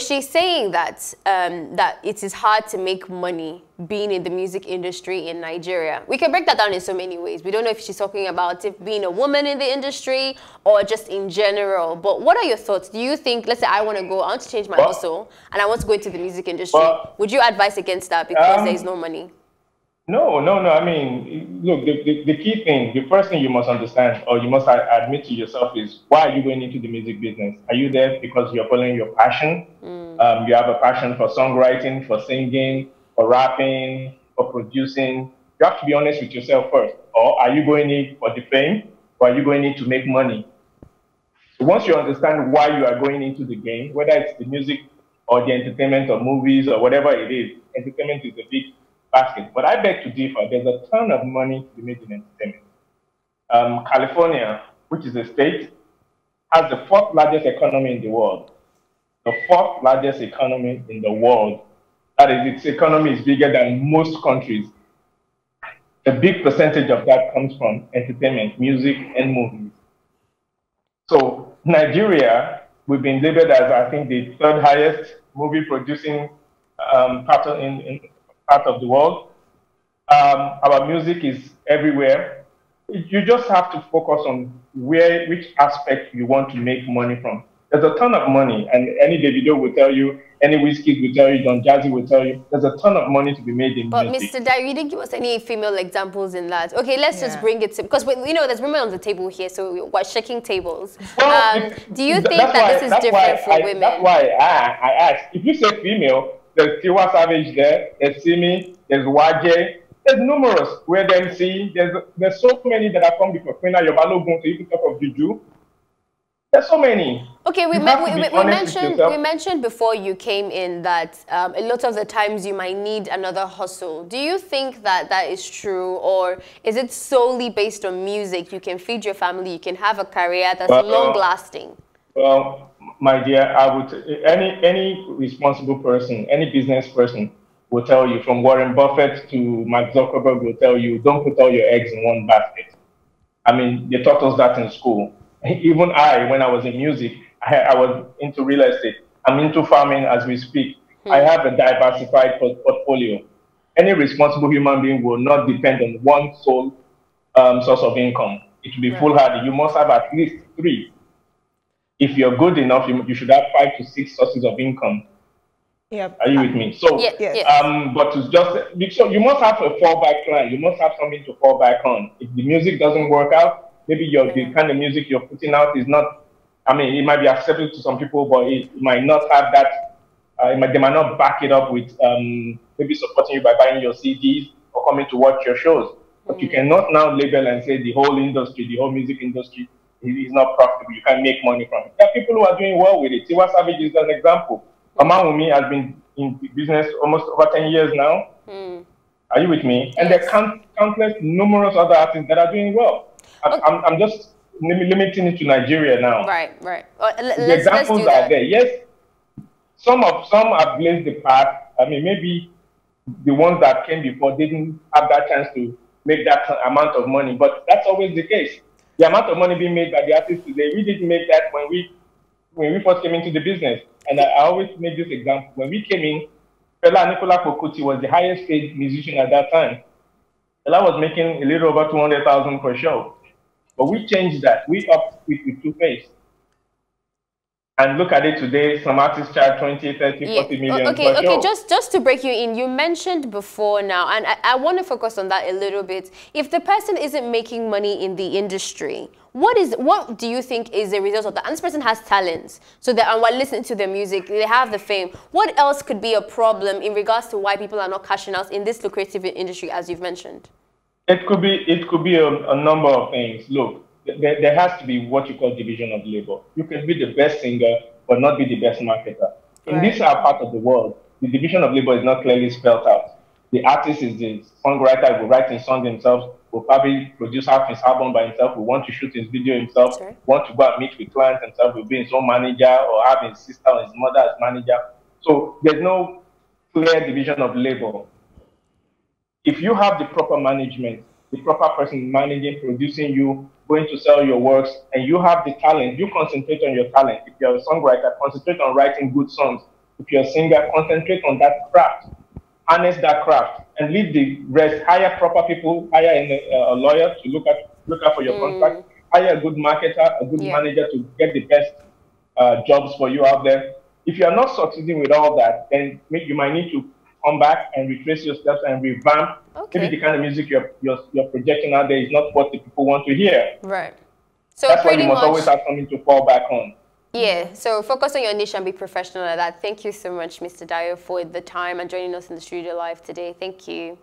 She's saying that that it is hard to make money being in the music industry in Nigeria. We can break that down in so many ways. We don't know if she's talking about if being a woman in the industry or just in general. But what are your thoughts? Do you think, let's say I want to go, I want to change my hustle and I want to go into the music industry. Would you advise against that because there is no money? No. I mean, look, the key thing, the first thing you must understand or you must admit to yourself is, why are you going into the music business? Are you there because you're following your passion? You have a passion for songwriting, for singing, for rapping, for producing. You have to be honest with yourself first. Or are you going in for the fame? Or are you going in to make money? So once you understand why you are going into the game, whether it's the music or the entertainment or movies or whatever it is, entertainment is a big basket. But I beg to differ. There's a ton of money to be made in entertainment. California, which is a state, has the 4th largest economy in the world. The 4th largest economy in the world. That is, its economy is bigger than most countries. A big percentage of that comes from entertainment, music, and movies. So Nigeria, we've been labeled as, I think, the 3rd highest movie producing part of the world. Our music is everywhere. You just have to focus on which aspect you want to make money from. There's a ton of money, and any Davido will tell you, any Wizkid will tell you, Don Jazzy will tell you, there's a ton of money to be made in music. But Mr. Dyer, you didn't give us any female examples in that. Okay, let's just bring it to, because you know there's women on the table here, so we're shaking tables. Well, do you think that this is different for women? That's why I asked. If you say female, there's Tiwa Savage there, there's Simi, there's Waje, there's numerous. Where they see, there's so many that have come before. You can talk of Juju. There's so many. Okay, we mentioned before you came in that a lot of the times you might need another hustle. Do you think that that is true, or is it solely based on music? You can feed your family, you can have a career that's long-lasting. Well, my dear, I would any responsible person, any business person will tell you, from Warren Buffett to Mark Zuckerberg will tell you, don't put all your eggs in one basket. I mean, they taught us that in school. Even when I was in music, I was into real estate. I'm into farming as we speak. I have a diversified portfolio. Any responsible human being will not depend on one sole source of income. It will be foolhardy. You must have at least 3. If you're good enough, you should have 5 to 6 sources of income. Yeah. Are you with me? So, but it's just, so you must have a fallback plan. You must have something to fall back on. If the music doesn't work out, maybe the kind of music you're putting out is not, I mean, it might be acceptable to some people, but it might not have that, they might not back it up with maybe supporting you by buying your CDs or coming to watch your shows. But you cannot now label and say the whole industry, the whole music industry is not profitable. You can't make money from it. There are people who are doing well with it. Tiwa Savage is an example. Amawumi has been in business almost over 10 years now. Are you with me? And there are countless, numerous other artists that are doing well. I'm just limiting it to Nigeria now. Right. The examples are there. Yes, some have blazed the path. I mean, maybe the ones that came before didn't have that chance to make that amount of money, but that's always the case. The amount of money being made by the artists today, we didn't make that when we first came into the business. And I always make this example. When we came in, Fela Nicola Kokuti was the highest paid musician at that time. Fela was making a little over 200,000 per show. But we changed that. We upped it with Two Face. And look at it today. Some artists charge 20, 30, 40 million. Okay, just to break you in, you mentioned before now, and I want to focus on that a little bit. If the person isn't making money in the industry, what do you think is the result of that? And this person has talents, so that and we're listening to their music, they have the fame. What else could be a problem in regards to why people are not cashing out in this lucrative industry, as you've mentioned? It could be a number of things. Look, there has to be what you call division of labor. You can be the best singer, but not be the best marketer. In this part of the world, the division of labor is not clearly spelled out. The artist is the songwriter, will write his song himself, will probably produce half his album by himself, will want to shoot his video himself, want to go and meet with clients himself, will be his own manager, or have his sister or his mother as manager. So there's no clear division of labor. If you have the proper management, the proper person managing, producing you, going to sell your works, and you have the talent, you concentrate on your talent. If you're a songwriter, concentrate on writing good songs. If you're a singer, concentrate on that craft, harness that craft, and leave the rest. Hire proper people, hire a lawyer to look out for your contract, hire a good marketer, a good manager to get the best jobs for you out there. If you are not succeeding with all that, then you might need to come back and retrace your steps and revamp. Okay. Maybe the kind of music you're projecting out there is not what the people want to hear. Right. So that's why you must always have something to fall back on. Yeah, so focus on your niche and be professional at that. Thank you so much, Mr. Dayo, for the time and joining us in the studio live today. Thank you.